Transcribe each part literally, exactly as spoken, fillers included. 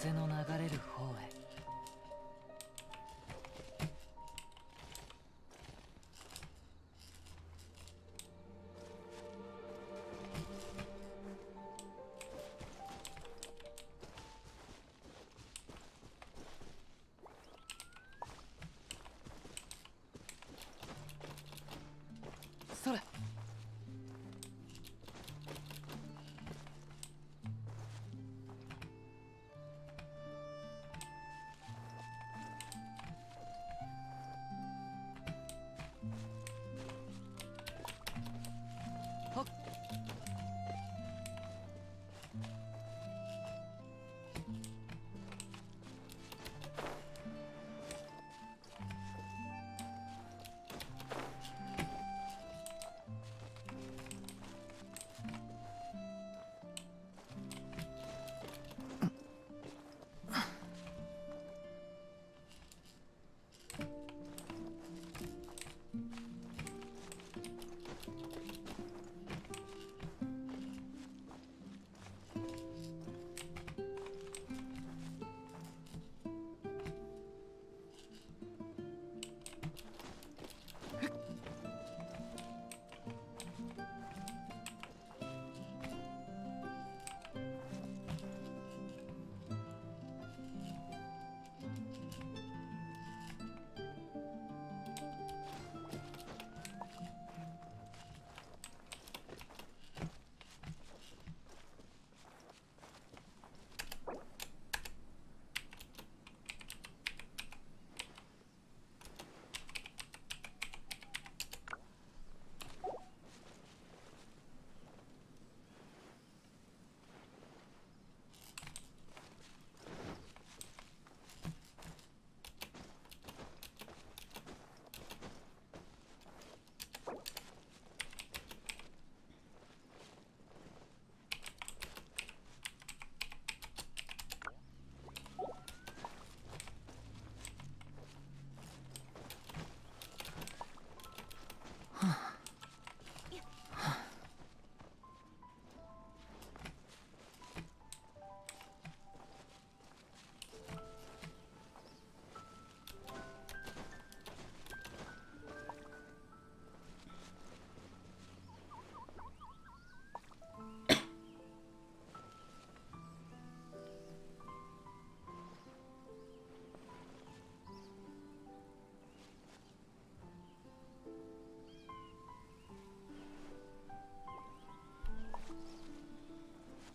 風の流れる方へ。それ。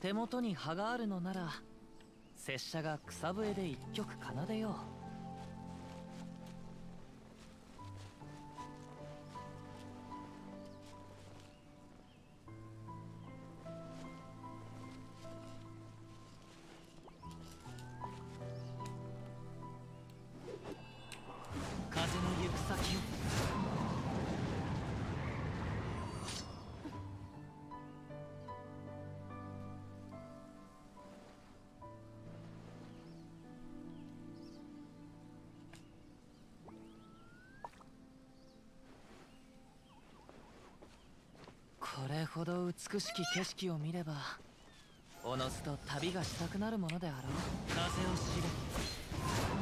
手元に葉があるのなら、拙者が草笛で一曲奏でよう。これほど美しき景色を見れば、おのずと旅がしたくなるものであろう。風を知れ。